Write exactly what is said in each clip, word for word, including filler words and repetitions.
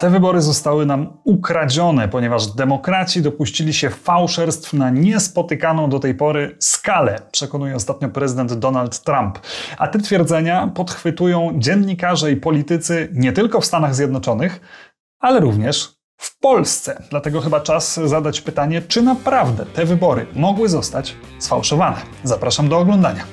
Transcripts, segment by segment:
Te wybory zostały nam ukradzione, ponieważ demokraci dopuścili się fałszerstw na niespotykaną do tej pory skalę, przekonuje ostatnio prezydent Donald Trump. A te twierdzenia podchwytują dziennikarze i politycy nie tylko w Stanach Zjednoczonych, ale również w Polsce. Dlatego chyba czas zadać pytanie, czy naprawdę te wybory mogły zostać sfałszowane. Zapraszam do oglądania.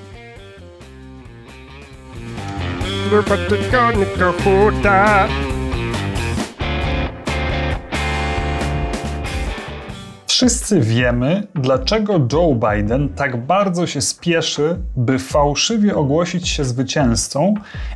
Wszyscy wiemy, dlaczego Joe Biden tak bardzo się spieszy, by fałszywie ogłosić się zwycięzcą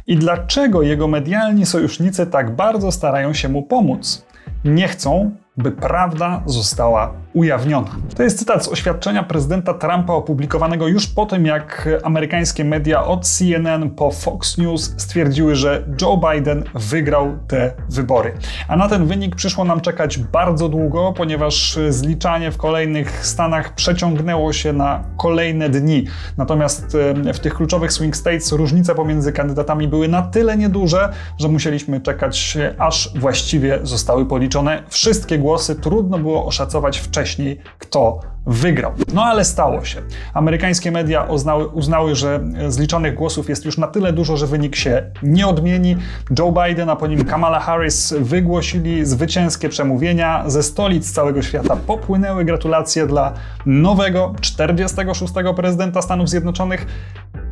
i dlaczego jego medialni sojusznicy tak bardzo starają się mu pomóc. Nie chcą, by prawda została ujawniona. To jest cytat z oświadczenia prezydenta Trumpa opublikowanego już po tym, jak amerykańskie media od C N N po Fox News stwierdziły, że Joe Biden wygrał te wybory. A na ten wynik przyszło nam czekać bardzo długo, ponieważ zliczanie w kolejnych stanach przeciągnęło się na kolejne dni. Natomiast w tych kluczowych swing states różnice pomiędzy kandydatami były na tyle nieduże, że musieliśmy czekać, aż właściwie zostały policzone wszystkie głosy. Głosy trudno było oszacować wcześniej, kto wygrał. No ale stało się. Amerykańskie media uznały, uznały, że zliczonych głosów jest już na tyle dużo, że wynik się nie odmieni. Joe Biden, a po nim Kamala Harris wygłosili zwycięskie przemówienia. Ze stolic całego świata popłynęły gratulacje dla nowego, czterdziestego szóstego prezydenta Stanów Zjednoczonych.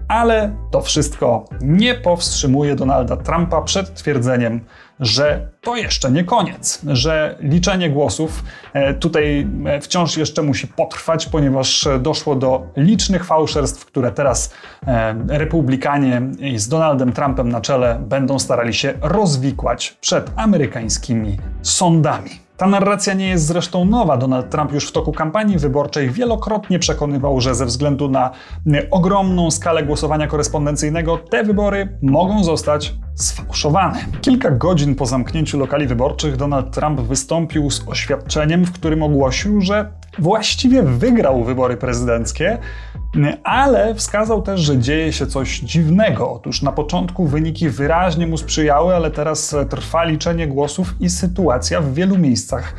Ale to wszystko nie powstrzymuje Donalda Trumpa przed twierdzeniem, że to jeszcze nie koniec, że liczenie głosów tutaj wciąż jeszcze musi potrwać, ponieważ doszło do licznych fałszerstw, które teraz Republikanie z Donaldem Trumpem na czele będą starali się rozwikłać przed amerykańskimi sądami. Ta narracja nie jest zresztą nowa. Donald Trump już w toku kampanii wyborczej wielokrotnie przekonywał, że ze względu na ogromną skalę głosowania korespondencyjnego te wybory mogą zostać sfałszowane. Kilka godzin po zamknięciu lokali wyborczych Donald Trump wystąpił z oświadczeniem, w którym ogłosił, że właściwie wygrał wybory prezydenckie, ale wskazał też, że dzieje się coś dziwnego. Otóż na początku wyniki wyraźnie mu sprzyjały, ale teraz trwa liczenie głosów i sytuacja w wielu miejscach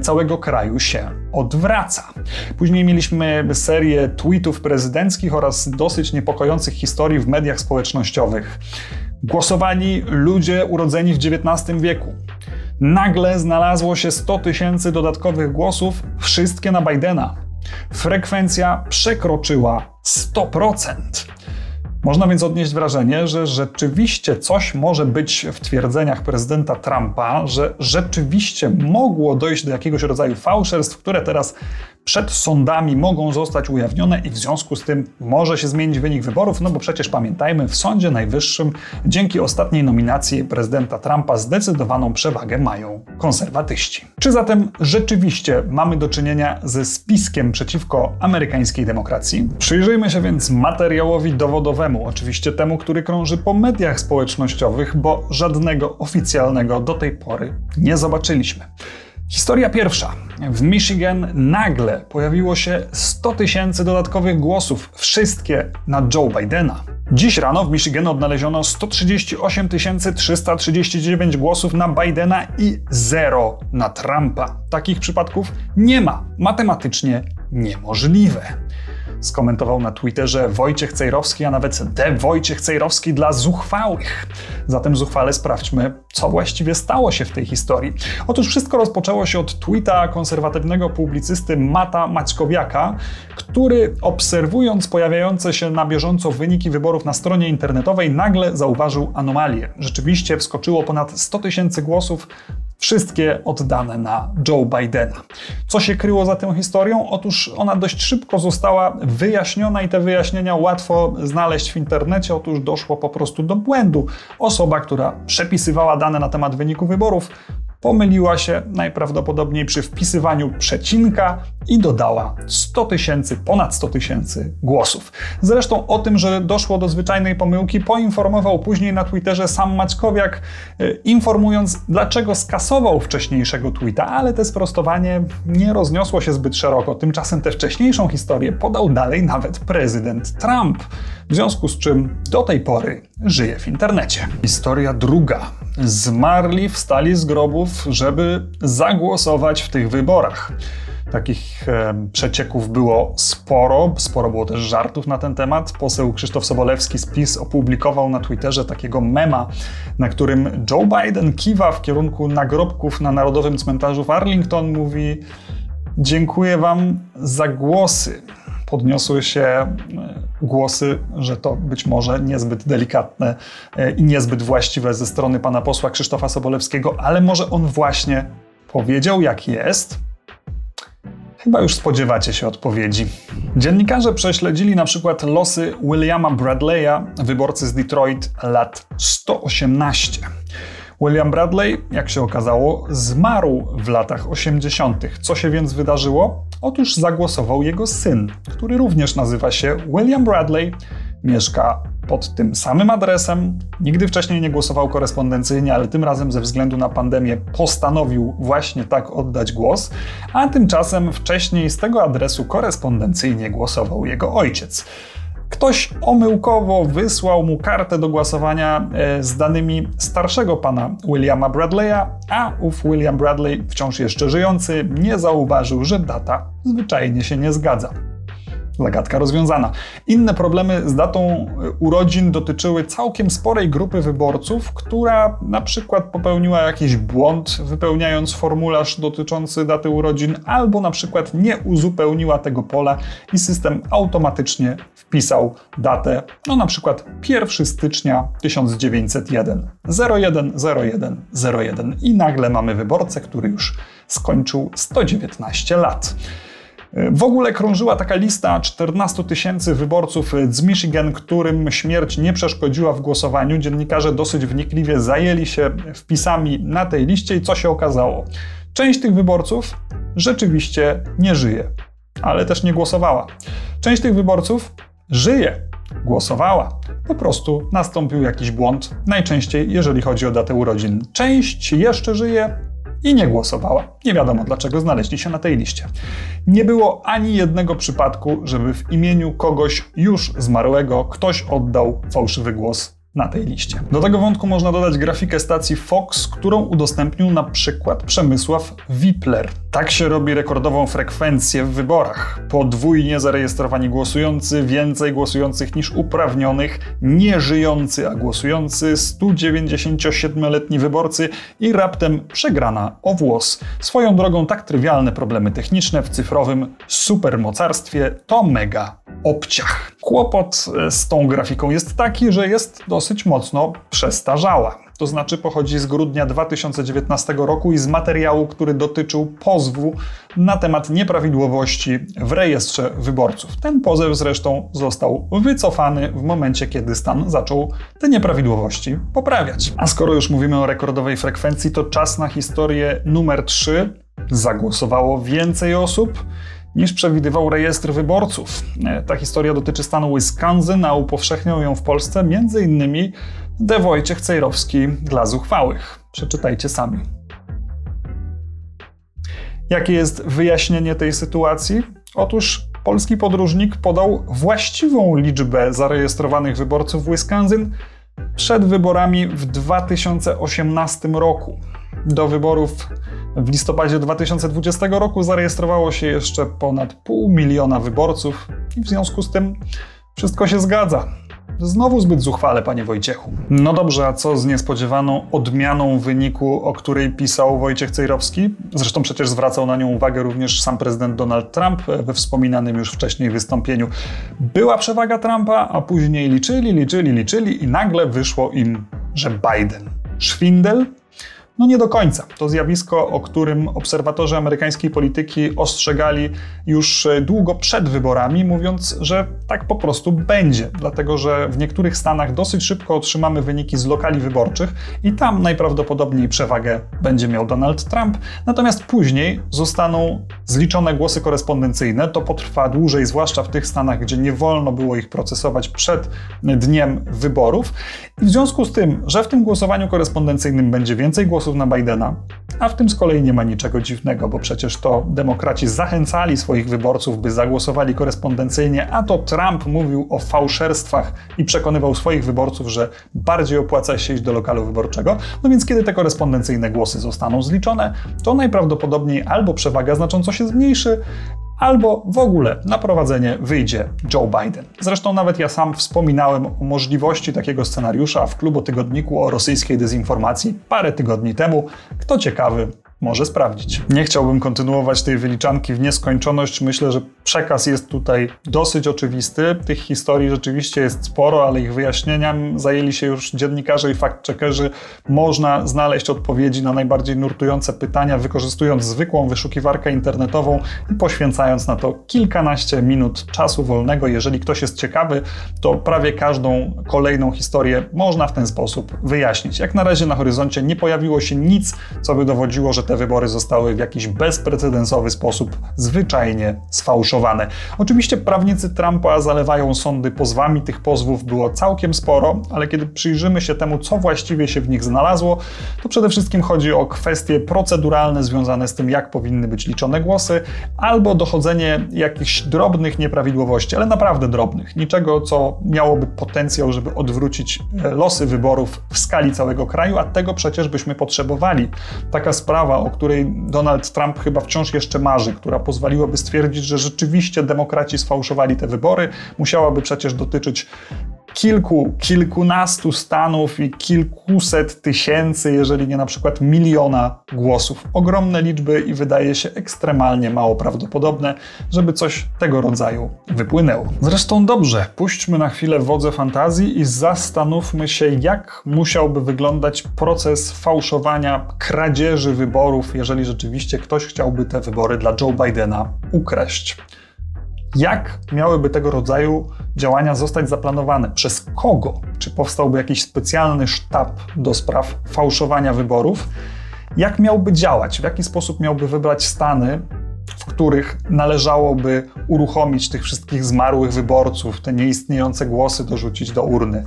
całego kraju się odwraca. Później mieliśmy serię tweetów prezydenckich oraz dosyć niepokojących historii w mediach społecznościowych. Głosowali ludzie urodzeni w dziewiętnastym wieku. Nagle znalazło się sto tysięcy dodatkowych głosów, wszystkie na Bidena. Frekwencja przekroczyła sto procent. Można więc odnieść wrażenie, że rzeczywiście coś może być w twierdzeniach prezydenta Trumpa, że rzeczywiście mogło dojść do jakiegoś rodzaju fałszerstw, które teraz przed sądami mogą zostać ujawnione i w związku z tym może się zmienić wynik wyborów, no bo przecież pamiętajmy, w Sądzie Najwyższym dzięki ostatniej nominacji prezydenta Trumpa zdecydowaną przewagę mają konserwatyści. Czy zatem rzeczywiście mamy do czynienia ze spiskiem przeciwko amerykańskiej demokracji? Przyjrzyjmy się więc materiałowi dowodowemu, oczywiście temu, który krąży po mediach społecznościowych, bo żadnego oficjalnego do tej pory nie zobaczyliśmy. Historia pierwsza. W Michigan nagle pojawiło się sto tysięcy dodatkowych głosów, wszystkie na Joe Bidena. Dziś rano w Michigan odnaleziono sto trzydzieści osiem tysięcy trzysta trzydzieści dziewięć głosów na Bidena i zero na Trumpa. Takich przypadków nie ma. Matematycznie niemożliwe. Skomentował na Twitterze Wojciech Cejrowski, a nawet de Wojciech Cejrowski dla zuchwałych. Zatem zuchwale sprawdźmy, co właściwie stało się w tej historii. Otóż wszystko rozpoczęło się od tweeta konserwatywnego publicysty Matta Mackowiaka, który obserwując pojawiające się na bieżąco wyniki wyborów na stronie internetowej nagle zauważył anomalię. Rzeczywiście wskoczyło ponad sto tysięcy głosów, wszystkie oddane na Joe Bidena. Co się kryło za tą historią? Otóż ona dość szybko została wyjaśniona i te wyjaśnienia łatwo znaleźć w internecie. Otóż doszło po prostu do błędu. Osoba, która przepisywała dane na temat wyniku wyborów, pomyliła się najprawdopodobniej przy wpisywaniu przecinka i dodała sto tysięcy, ponad sto tysięcy głosów. Zresztą o tym, że doszło do zwyczajnej pomyłki, poinformował później na Twitterze sam Mackowiak, informując, dlaczego skasował wcześniejszego tweeta, ale te sprostowanie nie rozniosło się zbyt szeroko. Tymczasem tę wcześniejszą historię podał dalej nawet prezydent Trump, w związku z czym do tej pory żyje w internecie. Historia druga. Zmarli wstali z grobów, żeby zagłosować w tych wyborach. Takich e, przecieków było sporo, sporo było też żartów na ten temat. Poseł Krzysztof Sobolewski z PiS opublikował na Twitterze takiego mema, na którym Joe Biden kiwa w kierunku nagrobków na Narodowym Cmentarzu w Arlington, mówi: dziękuję wam za głosy. Podniosły się głosy, że to być może niezbyt delikatne i niezbyt właściwe ze strony pana posła Krzysztofa Sobolewskiego, ale może on właśnie powiedział, jak jest? Chyba już spodziewacie się odpowiedzi. Dziennikarze prześledzili na przykład losy Williama Bradleya, wyborcy z Detroit, lat sto osiemnaście. William Bradley, jak się okazało, zmarł w latach osiemdziesiątych. Co się więc wydarzyło? Otóż zagłosował jego syn, który również nazywa się William Bradley, mieszka pod tym samym adresem, nigdy wcześniej nie głosował korespondencyjnie, ale tym razem ze względu na pandemię postanowił właśnie tak oddać głos, a tymczasem wcześniej z tego adresu korespondencyjnie głosował jego ojciec. Ktoś omyłkowo wysłał mu kartę do głosowania z danymi starszego pana Williama Bradleya, a ów William Bradley, wciąż jeszcze żyjący, nie zauważył, że data zwyczajnie się nie zgadza. Zagadka rozwiązana. Inne problemy z datą urodzin dotyczyły całkiem sporej grupy wyborców, która na przykład popełniła jakiś błąd, wypełniając formularz dotyczący daty urodzin, albo na przykład nie uzupełniła tego pola i system automatycznie wpisał datę, no na przykład pierwszego stycznia tysiąc dziewięćset jeden, zero jeden zero jeden zero jeden i nagle mamy wyborcę, który już skończył sto dziewiętnaście lat. W ogóle krążyła taka lista czternastu tysięcy wyborców z Michigan, którym śmierć nie przeszkodziła w głosowaniu. Dziennikarze dosyć wnikliwie zajęli się wpisami na tej liście i co się okazało? Część tych wyborców rzeczywiście nie żyje, ale też nie głosowała. Część tych wyborców żyje, głosowała. Po prostu nastąpił jakiś błąd, najczęściej jeżeli chodzi o datę urodzin. Część jeszcze żyje i nie głosowała. Nie wiadomo dlaczego znaleźli się na tej liście. Nie było ani jednego przypadku, żeby w imieniu kogoś już zmarłego ktoś oddał fałszywy głos na tej liście. Do tego wątku można dodać grafikę stacji Fox, którą udostępnił na przykład Przemysław Wipler. Tak się robi rekordową frekwencję w wyborach. Podwójnie zarejestrowani głosujący, więcej głosujących niż uprawnionych, nieżyjący, a głosujący, sto dziewięćdziesięciosiedmioletni wyborcy i raptem przegrana o włos. Swoją drogą tak trywialne problemy techniczne w cyfrowym supermocarstwie to mega obciach. Kłopot z tą grafiką jest taki, że jest dosyć mocno przestarzała. To znaczy pochodzi z grudnia dwa tysiące dziewiętnastego roku i z materiału, który dotyczył pozwu na temat nieprawidłowości w rejestrze wyborców. Ten pozew zresztą został wycofany w momencie, kiedy stan zaczął te nieprawidłowości poprawiać. A skoro już mówimy o rekordowej frekwencji, to czas na historię numer trzy. Zagłosowało więcej osób niż przewidywał rejestr wyborców. Ta historia dotyczy stanu Wisconsin, a upowszechniał ją w Polsce m.in. de Wojciech Cejrowski dla zuchwałych. Przeczytajcie sami. Jakie jest wyjaśnienie tej sytuacji? Otóż polski podróżnik podał właściwą liczbę zarejestrowanych wyborców w Wisconsin przed wyborami w dwa tysiące osiemnastym roku. Do wyborów w listopadzie dwa tysiące dwudziestego roku zarejestrowało się jeszcze ponad pół miliona wyborców i w związku z tym wszystko się zgadza. Znowu zbyt zuchwale, panie Wojciechu. No dobrze, a co z niespodziewaną odmianą wyniku, o której pisał Wojciech Cejrowski? Zresztą przecież zwracał na nią uwagę również sam prezydent Donald Trump we wspominanym już wcześniej wystąpieniu. Była przewaga Trumpa, a później liczyli, liczyli, liczyli i nagle wyszło im, że Biden. Szwindel? No nie do końca. To zjawisko, o którym obserwatorzy amerykańskiej polityki ostrzegali już długo przed wyborami, mówiąc, że tak po prostu będzie, dlatego że w niektórych stanach dosyć szybko otrzymamy wyniki z lokali wyborczych i tam najprawdopodobniej przewagę będzie miał Donald Trump, natomiast później zostaną zliczone głosy korespondencyjne. To potrwa dłużej, zwłaszcza w tych stanach, gdzie nie wolno było ich procesować przed dniem wyborów. I w związku z tym, że w tym głosowaniu korespondencyjnym będzie więcej głosów na Bidena, a w tym z kolei nie ma niczego dziwnego, bo przecież to demokraci zachęcali swoich wyborców, by zagłosowali korespondencyjnie, a to Trump mówił o fałszerstwach i przekonywał swoich wyborców, że bardziej opłaca się iść do lokalu wyborczego. No więc kiedy te korespondencyjne głosy zostaną zliczone, to najprawdopodobniej albo przewaga znacząco się zmniejszy, albo w ogóle na prowadzenie wyjdzie Joe Biden. Zresztą nawet ja sam wspominałem o możliwości takiego scenariusza w KluboTygodniku o rosyjskiej dezinformacji parę tygodni temu. Kto ciekawy, może sprawdzić. Nie chciałbym kontynuować tej wyliczanki w nieskończoność. Myślę, że przekaz jest tutaj dosyć oczywisty. Tych historii rzeczywiście jest sporo, ale ich wyjaśnieniem zajęli się już dziennikarze i fact-checkerzy. Można znaleźć odpowiedzi na najbardziej nurtujące pytania, wykorzystując zwykłą wyszukiwarkę internetową i poświęcając na to kilkanaście minut czasu wolnego. Jeżeli ktoś jest ciekawy, to prawie każdą kolejną historię można w ten sposób wyjaśnić. Jak na razie na horyzoncie nie pojawiło się nic, co by dowodziło, że te wybory zostały w jakiś bezprecedensowy sposób zwyczajnie sfałszowane. Oczywiście prawnicy Trumpa zalewają sądy pozwami. Tych pozwów było całkiem sporo, ale kiedy przyjrzymy się temu, co właściwie się w nich znalazło, to przede wszystkim chodzi o kwestie proceduralne związane z tym, jak powinny być liczone głosy, albo dochodzenie jakichś drobnych nieprawidłowości, ale naprawdę drobnych. Niczego, co miałoby potencjał, żeby odwrócić losy wyborów w skali całego kraju, a tego przecież byśmy potrzebowali. Taka sprawa, o której Donald Trump chyba wciąż jeszcze marzy, która pozwoliłaby stwierdzić, że rzeczywiście demokraci sfałszowali te wybory, musiałaby przecież dotyczyć kilku, kilkunastu stanów i kilkuset tysięcy, jeżeli nie na przykład miliona głosów. Ogromne liczby i wydaje się ekstremalnie mało prawdopodobne, żeby coś tego rodzaju wypłynęło. Zresztą dobrze, puśćmy na chwilę wodze fantazji i zastanówmy się, jak musiałby wyglądać proces fałszowania, kradzieży wyborów, jeżeli rzeczywiście ktoś chciałby te wybory dla Joe Bidena ukraść. Jak miałyby tego rodzaju działania zostać zaplanowane? Przez kogo? Czy powstałby jakiś specjalny sztab do spraw fałszowania wyborów? Jak miałby działać? W jaki sposób miałby wybrać stany, w których należałoby uruchomić tych wszystkich zmarłych wyborców, te nieistniejące głosy dorzucić do urny?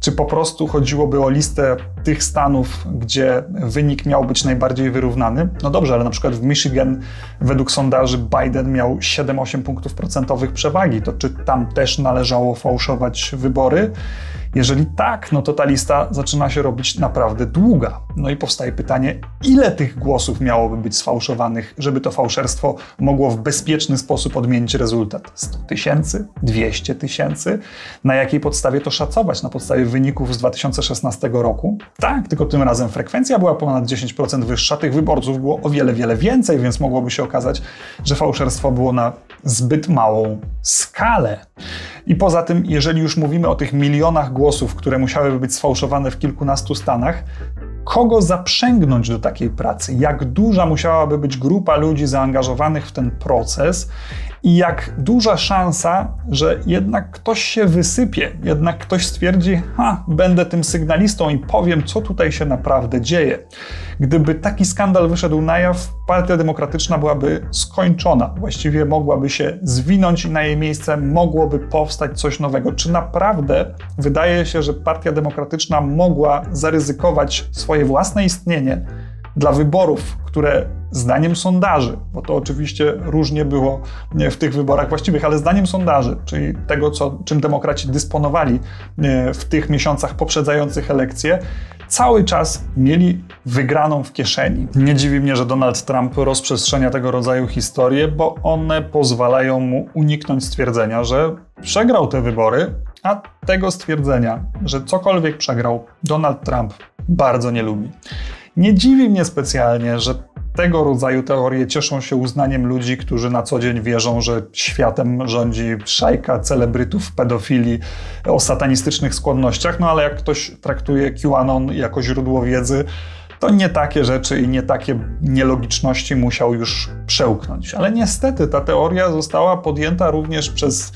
Czy po prostu chodziłoby o listę tych stanów, gdzie wynik miał być najbardziej wyrównany? No dobrze, ale na przykład w Michigan według sondaży Biden miał siedem osiem punktów procentowych przewagi. To czy tam też należało fałszować wybory? Jeżeli tak, no to ta lista zaczyna się robić naprawdę długa. No i powstaje pytanie, ile tych głosów miałoby być sfałszowanych, żeby to fałszerstwo mogło w bezpieczny sposób odmienić rezultat? sto tysięcy? dwieście tysięcy? Na jakiej podstawie to szacować? Na podstawie wyników z dwa tysiące szesnastego roku? Tak, tylko tym razem frekwencja była ponad dziesięć procent wyższa, tych wyborców było o wiele, wiele więcej, więc mogłoby się okazać, że fałszerstwo było na zbyt małą skalę. I poza tym, jeżeli już mówimy o tych milionach głosów, które musiałyby być sfałszowane w kilkunastu stanach, kogo zaprzęgnąć do takiej pracy? Jak duża musiałaby być grupa ludzi zaangażowanych w ten proces i jak duża szansa, że jednak ktoś się wysypie, jednak ktoś stwierdzi, ha, będę tym sygnalistą i powiem, co tutaj się naprawdę dzieje. Gdyby taki skandal wyszedł na jaw, Partia Demokratyczna byłaby skończona. Właściwie mogłaby się zwinąć i na jej miejsce mogłoby powstać coś nowego. Czy naprawdę wydaje się, że Partia Demokratyczna mogła zaryzykować swoje własne istnienie dla wyborów, które zdaniem sondaży, bo to oczywiście różnie było w tych wyborach właściwych, ale zdaniem sondaży, czyli tego, co, czym demokraci dysponowali w tych miesiącach poprzedzających elekcje, cały czas mieli wygraną w kieszeni. Nie dziwi mnie, że Donald Trump rozprzestrzenia tego rodzaju historie, bo one pozwalają mu uniknąć stwierdzenia, że przegrał te wybory, a tego stwierdzenia, że cokolwiek przegrał, Donald Trump bardzo nie lubi. Nie dziwi mnie specjalnie, że tego rodzaju teorie cieszą się uznaniem ludzi, którzy na co dzień wierzą, że światem rządzi szajka celebrytów, pedofili o satanistycznych skłonnościach, no ale jak ktoś traktuje QAnon jako źródło wiedzy, to nie takie rzeczy i nie takie nielogiczności musiał już przełknąć. Ale niestety ta teoria została podjęta również przez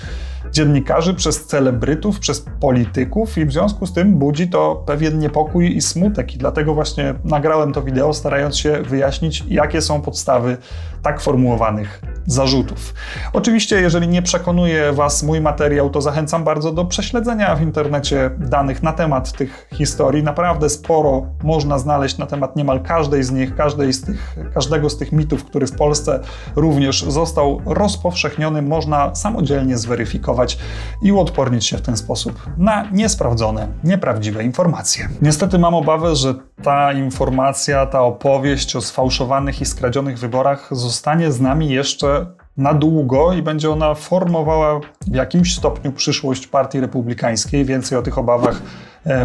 dziennikarzy, przez celebrytów, przez polityków i w związku z tym budzi to pewien niepokój i smutek. I dlatego właśnie nagrałem to wideo, starając się wyjaśnić, jakie są podstawy tak formułowanych zarzutów. Oczywiście, jeżeli nie przekonuje Was mój materiał, to zachęcam bardzo do prześledzenia w internecie danych na temat tych historii. Naprawdę sporo można znaleźć na temat niemal każdej z nich, każdej z tych, każdego z tych mitów, który w Polsce również został rozpowszechniony. Można samodzielnie zweryfikować i uodpornić się w ten sposób na niesprawdzone, nieprawdziwe informacje. Niestety mam obawę, że ta informacja, ta opowieść o sfałszowanych i skradzionych wyborach zostanie z nami jeszcze na długo i będzie ona formowała w jakimś stopniu przyszłość Partii Republikańskiej. Więcej o tych obawach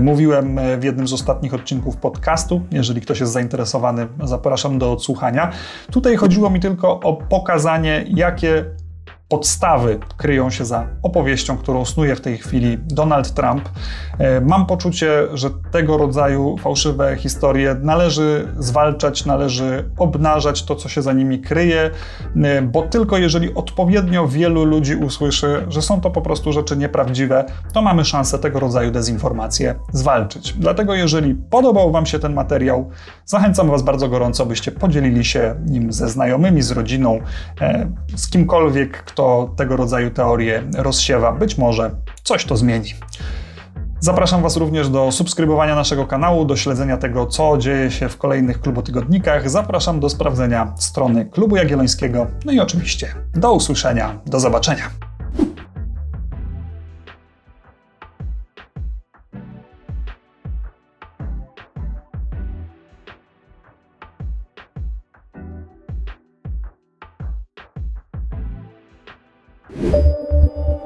mówiłem w jednym z ostatnich odcinków podcastu. Jeżeli ktoś jest zainteresowany, zapraszam do odsłuchania. Tutaj chodziło mi tylko o pokazanie, jakie podstawy kryją się za opowieścią, którą snuje w tej chwili Donald Trump. Mam poczucie, że tego rodzaju fałszywe historie należy zwalczać, należy obnażać to, co się za nimi kryje, bo tylko jeżeli odpowiednio wielu ludzi usłyszy, że są to po prostu rzeczy nieprawdziwe, to mamy szansę tego rodzaju dezinformacje zwalczyć. Dlatego jeżeli podobał Wam się ten materiał, zachęcam Was bardzo gorąco, byście podzielili się nim ze znajomymi, z rodziną, z kimkolwiek, kto tego rodzaju teorie rozsiewa. Być może coś to zmieni. Zapraszam Was również do subskrybowania naszego kanału, do śledzenia tego, co dzieje się w kolejnych KluboTygodnikach. Zapraszam do sprawdzenia strony Klubu Jagiellońskiego. No i oczywiście do usłyszenia, do zobaczenia. Thank you.